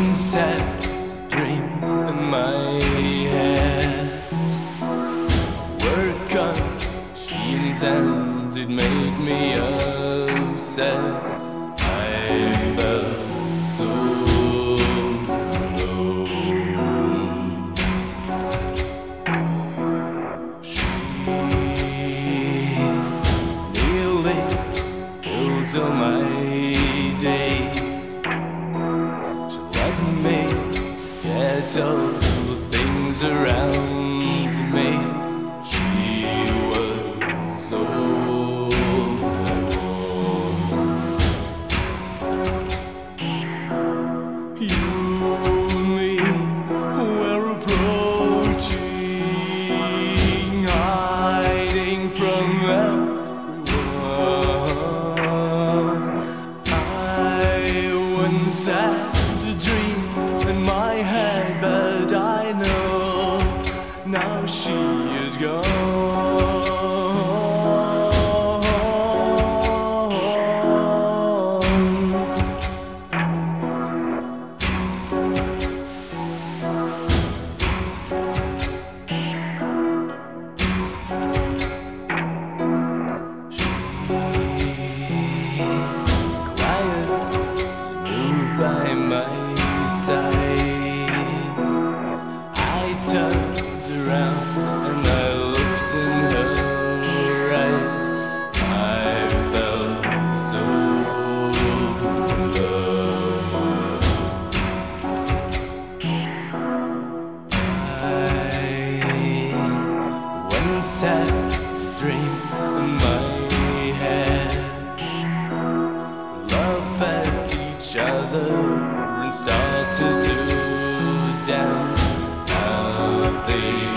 inside dream in my head. Work on machines and it made me upset. I felt so alone. She nearly fills all my days. Get all the things around me. She was so lost. You and me were approaching, hiding from everyone. I once had the dream in my head, but I know now she is gone. She quietly moved by my side. I turned around and I looked in her eyes. I felt so in love. I once had a dream in my head. Love at each other and started to dance. Now they